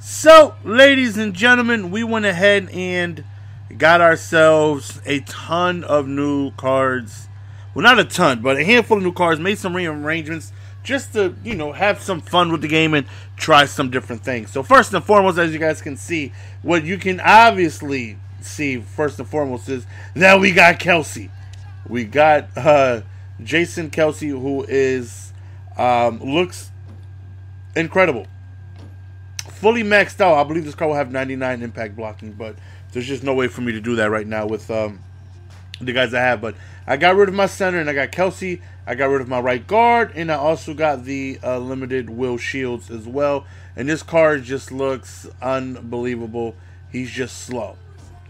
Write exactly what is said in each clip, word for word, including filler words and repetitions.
So, ladies and gentlemen, we went ahead and got ourselves a ton of new cards. Well, not a ton, but a handful of new cards. Made some rearrangements just to, you know, have some fun with the game and try some different things. So, first and foremost, as you guys can see, what you can obviously see, first and foremost, is that we got Kelce. We got uh, Jason Kelce, who is, um, looks incredible. Fully maxed out. I believe this card will have ninety-nine impact blocking, but there's just no way for me to do that right now with um, the guys I have. But I got rid of my center, and I got Kelce. I got rid of my right guard, and I also got the uh, limited Will Shields as well. And this card just looks unbelievable. He's just slow.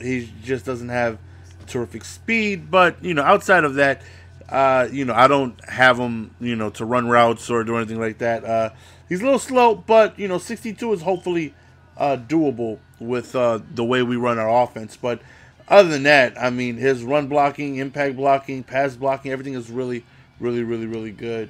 He just doesn't have terrific speed. But, you know, outside of that, uh, you know, I don't have him, you know, to run routes or do anything like that. Uh, He's a little slow, but, you know, sixty-two is hopefully uh, doable with uh, the way we run our offense. But other than that, I mean, his run blocking, impact blocking, pass blocking, everything is really, really, really, really good.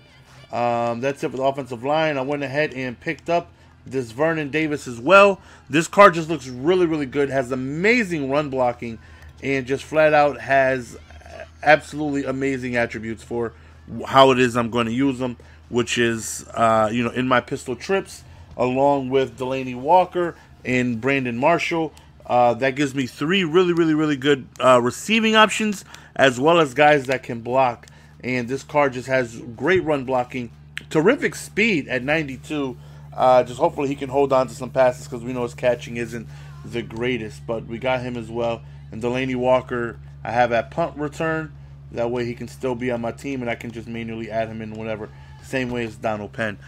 Um, that's it for the offensive line. I went ahead and picked up this Vernon Davis as well. This card just looks really, really good, has amazing run blocking, and just flat out has absolutely amazing attributes for how it is I'm going to use them, which is, uh, you know, in my pistol trips, along with Delanie Walker and Brandon Marshall. Uh, that gives me three really, really, really good uh, receiving options, as well as guys that can block. And this card just has great run blocking, terrific speed at ninety-two. Uh, just hopefully he can hold on to some passes, because we know his catching isn't the greatest. But we got him as well. And Delanie Walker, I have at punt return. That way he can still be on my team, and I can just manually add him in whenever. Same way as Donald Penn.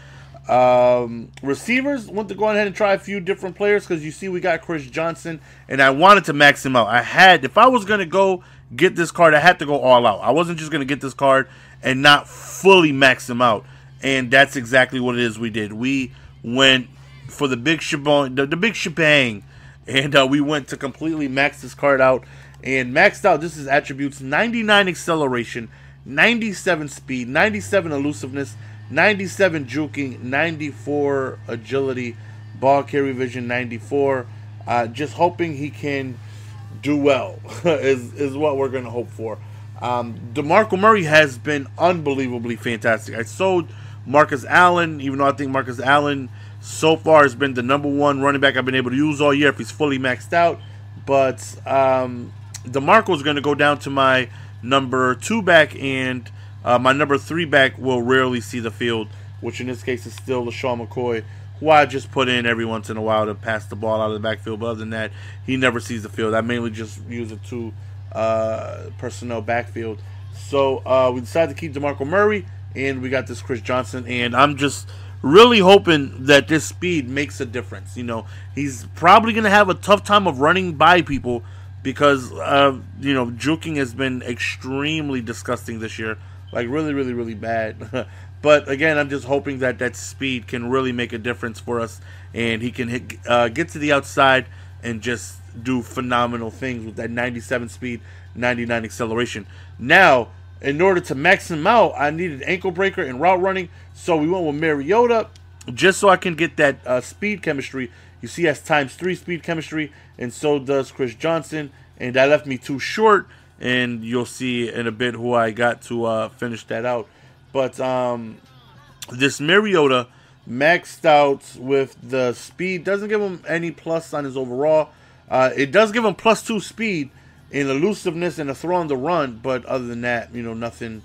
Um, receivers, want to go ahead and try a few different players, because you see we got Chris Johnson, and I wanted to max him out. I had, if I was going to go get this card, I had to go all out. I wasn't just going to get this card and not fully max him out, and that's exactly what it is we did. We went for the big shebang, the, the big shebang, and uh, we went to completely max this card out, and maxed out. This is attributes: ninety-nine acceleration, ninety-seven speed, ninety-seven elusiveness, ninety-seven juking, ninety-four agility, ball carry vision, ninety-four. Uh, just hoping he can do well is, is what we're going to hope for. Um, DeMarco Murray has been unbelievably fantastic. I sold Marcus Allen, even though I think Marcus Allen so far has been the number one running back I've been able to use all year if he's fully maxed out. But um, DeMarco is going to go down to my number two back, and uh, my number three back will rarely see the field, which in this case is still LeSean McCoy, who I just put in every once in a while to pass the ball out of the backfield. But other than that, he never sees the field. I mainly just use a two uh, personnel backfield. So uh, we decided to keep DeMarco Murray, and we got this Chris Johnson, and I'm just really hoping that this speed makes a difference. You know, he's probably going to have a tough time of running by people, because, uh, you know, juking has been extremely disgusting this year. Like, really, really, really bad. But, again, I'm just hoping that that speed can really make a difference for us. And he can hit, uh, get to the outside and just do phenomenal things with that ninety-seven speed, ninety-nine acceleration. Now, in order to max him out, I needed ankle breaker and route running. So we went with Mariota, just so I can get that uh, speed chemistry. You see, he has times three speed chemistry, and so does Chris Johnson. And that left me too short, and you'll see in a bit who I got to uh, finish that out. But um, this Mariota maxed out with the speed. Doesn't give him any plus on his overall. Uh, it does give him plus two speed and elusiveness and a throw on the run, but other than that, you know, nothing,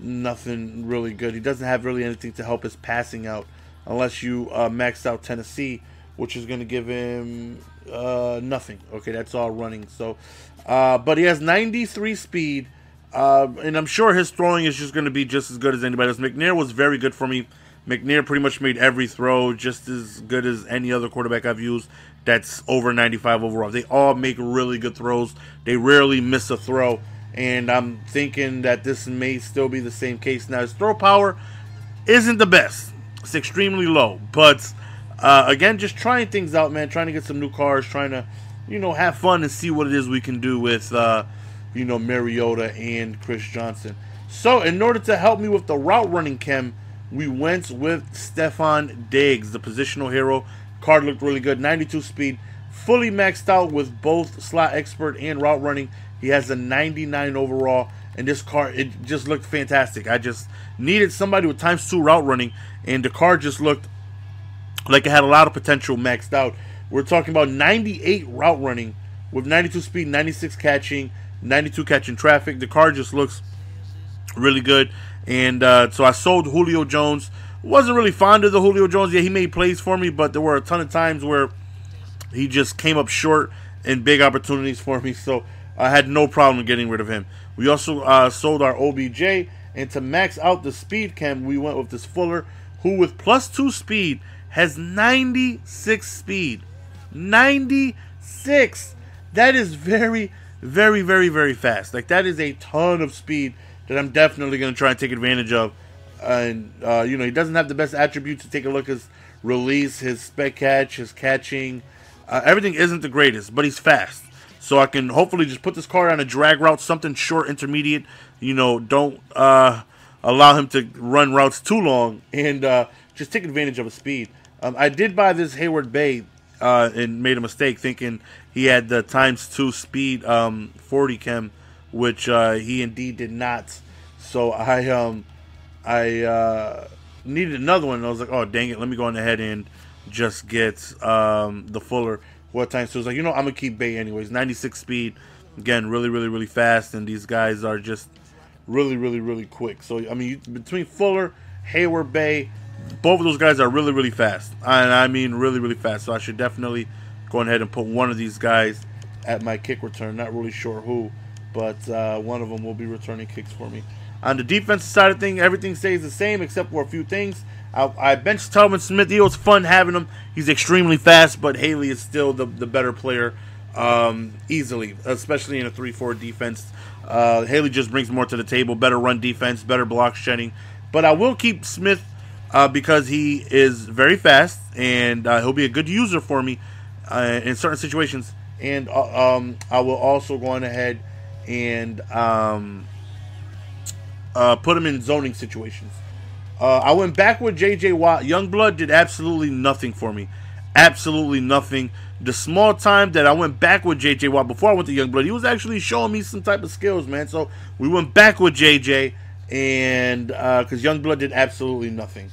nothing really good. He doesn't have really anything to help his passing out, unless you uh, maxed out Tennessee, which is going to give him uh, nothing. Okay, that's all running. So, uh, but he has ninety-three speed, uh, and I'm sure his throwing is just going to be just as good as anybody else. McNair was very good for me. McNair pretty much made every throw just as good as any other quarterback I've used that's over ninety-five overall. They all make really good throws. They rarely miss a throw, and I'm thinking that this may still be the same case. Now, his throw power isn't the best. It's extremely low, but Uh, again, just trying things out, man, trying to get some new cars, trying to, you know, have fun and see what it is we can do with, uh, you know, Mariota and Chris Johnson. So, in order to help me with the route running chem, we went with Stefan Diggs, the positional hero Card looked really good. ninety-two speed, fully maxed out with both slot expert and route running. He has a ninety-nine overall, and this car, it just looked fantastic. I just needed somebody with times two route running, and the car just looked like it had a lot of potential maxed out. We're talking about ninety-eight route running with ninety-two speed, ninety-six catching, ninety-two catching traffic. The car just looks really good, and uh, so I sold Julio Jones. Wasn't really fond of the Julio Jones. Yeah, he made plays for me, but there were a ton of times where he just came up short in big opportunities for me, so I had no problem getting rid of him. We also uh, sold our O B J, and to max out the speed cam, we went with this Fuller, who with plus two speed has ninety-six speed. ninety-six! That is very, very, very, very fast. Like, that is a ton of speed that I'm definitely going to try and take advantage of. And, uh, you know, he doesn't have the best attributes. To take a look at his release, his spec catch, his catching. Uh, everything isn't the greatest, but he's fast. So I can hopefully just put this card on a drag route, something short, intermediate. You know, don't uh, allow him to run routes too long, and uh, just take advantage of his speed. Um, I did buy this Hayward Bay uh, and made a mistake thinking he had the times two speed um, forty chem, which uh, he indeed did not. So I... Um, I uh, needed another one, and I was like, oh, dang it, let me go on ahead and just get um, the Fuller. What time? So I was like, you know, I'm going to keep Bay anyways. ninety-six speed, again, really, really, really fast, and these guys are just really, really, really quick. So, I mean, you, between Fuller, Hayward Bay, both of those guys are really, really fast, and I mean really, really fast. So I should definitely go ahead and put one of these guys at my kick return. Not really sure who, but uh, one of them will be returning kicks for me. On the defensive side of things, everything stays the same except for a few things. I, I benched Telvin Smith. It was fun having him. He's extremely fast, but Haley is still the, the better player um, easily, especially in a three four defense. Uh, Haley just brings more to the table, better run defense, better block shedding. But I will keep Smith uh, because he is very fast, and uh, he'll be a good user for me uh, in certain situations. And uh, um, I will also go on ahead and... Um, Uh, put him in zoning situations. Uh, I went back with J J Watt. Youngblood did absolutely nothing for me. Absolutely nothing. The small time that I went back with J J Watt, before I went to Youngblood, he was actually showing me some type of skills, man. So we went back with J J, and because uh, Youngblood did absolutely nothing.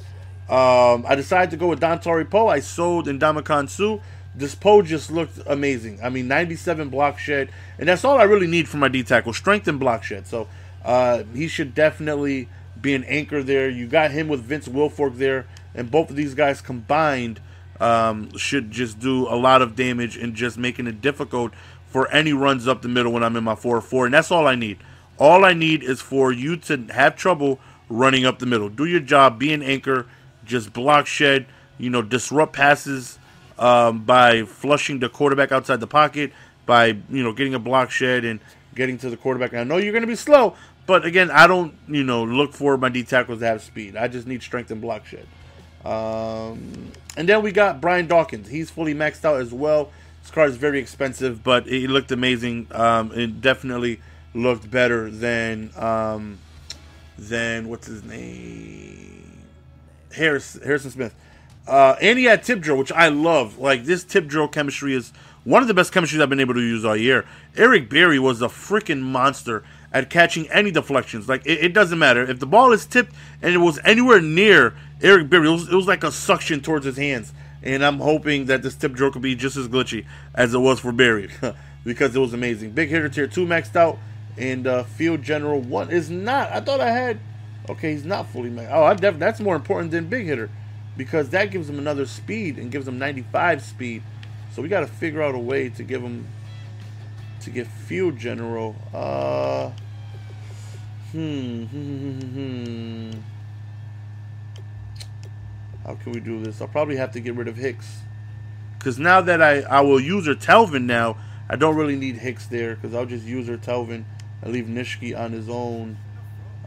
Um, I decided to go with Dontari Poe. I sold in Damakansu. This Poe just looked amazing. I mean, ninety-seven block shed, and that's all I really need for my D tackle, strength and block shed. So Uh, he should definitely be an anchor there. You got him with Vince Wilfork there, and both of these guys combined um, should just do a lot of damage and just making it difficult for any runs up the middle when I'm in my four four, and that's all I need. All I need is for you to have trouble running up the middle. Do your job, be an anchor, just block shed, you know, disrupt passes um, by flushing the quarterback outside the pocket, by, you know, getting a block shed and getting to the quarterback. And I know you're going to be slow, but again, I don't, you know, look for my D tackles to have speed. I just need strength and block shed. Um, and then we got Brian Dawkins. He's fully maxed out as well. This card is very expensive, but it looked amazing. Um, it definitely looked better than um, than what's his name, Harris, Harrison Smith. Uh, and he had tip drill, which I love. Like, this tip drill chemistry is one of the best chemistries I've been able to use all year. Eric Berry was a freaking monster at catching any deflections. Like, it, it doesn't matter. If the ball is tipped and it was anywhere near Eric Berry, it was, it was like a suction towards his hands. And I'm hoping that this tip drill could be just as glitchy as it was for Berry because it was amazing. Big hitter tier two maxed out, and uh, field general one is not. I thought I had... Okay, he's not fully maxed. Oh, I def that's more important than big hitter because that gives him another speed and gives him ninety-five speed. So we got to figure out a way to give him, to get field general. Uh, hmm, hmm, hmm, hmm. How can we do this? I'll probably have to get rid of Hicks. Because now that I, I will use Ertelvin now, I don't really need Hicks there. Because I'll just use Ertelvin and leave Nitschke on his own.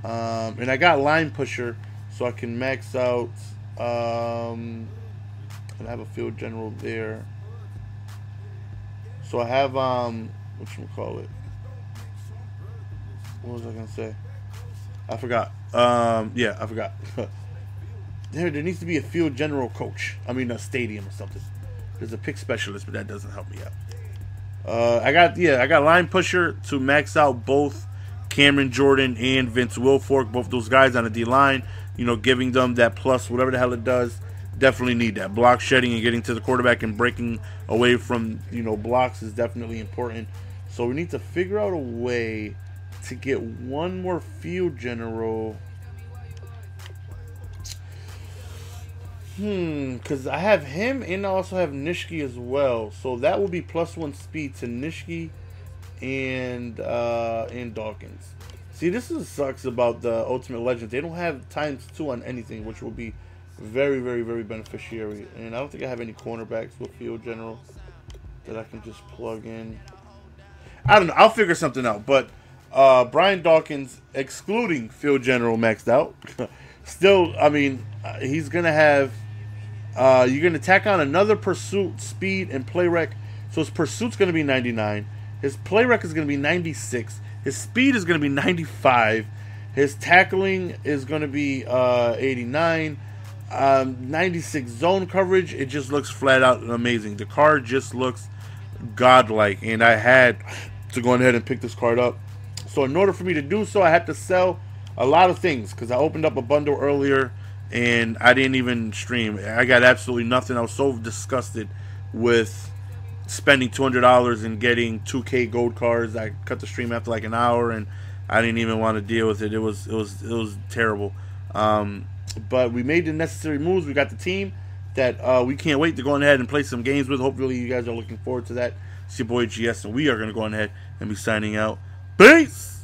Um, and I got line pusher, so I can max out. Um, and I have a field general there. So I have, um, whatchamacallit? What was I going to say? I forgot. Um, yeah, I forgot. There, there needs to be a field general coach. I mean, a stadium or something. There's a pick specialist, but that doesn't help me out. Uh, I got, yeah, I got line pusher to max out both Cameron Jordan and Vince Wilfork, both those guys on the D-line, you know, giving them that plus, whatever the hell it does. Definitely need that. Block shedding and getting to the quarterback and breaking away from, you know, blocks is definitely important. So we need to figure out a way to get one more field general. Hmm, because I have him and I also have Nitschke as well. So that will be plus one speed to Nitschke and uh, and Dawkins. See, this is what sucks about the Ultimate Legends. They don't have times two on anything, which will be very, very, very beneficiary. And I don't think I have any cornerbacks with field general that I can just plug in. I don't know. I'll figure something out. But uh, Brian Dawkins, excluding field general maxed out, still, I mean, he's going to have... Uh, you're going to tack on another pursuit, speed, and play rec. So his pursuit's going to be ninety-nine. His play rec is going to be ninety-six. His speed is going to be ninety-five. His tackling is going to be uh, eighty-nine. Um, ninety-six zone coverage. It just looks flat out amazing. The card just looks godlike. And I had to go ahead and pick this card up. So in order for me to do so, I had to sell a lot of things. Because I opened up a bundle earlier. And I didn't even stream. I got absolutely nothing. I was so disgusted with spending two hundred dollars and getting two K gold cards. I cut the stream after like an hour, and I didn't even want to deal with it. It was it was it was terrible. Um, but we made the necessary moves. We got the team that uh, we can't wait to go ahead and play some games with. Hopefully, you guys are looking forward to that. It's your boy G S, and we are going to go ahead and be signing out. Peace.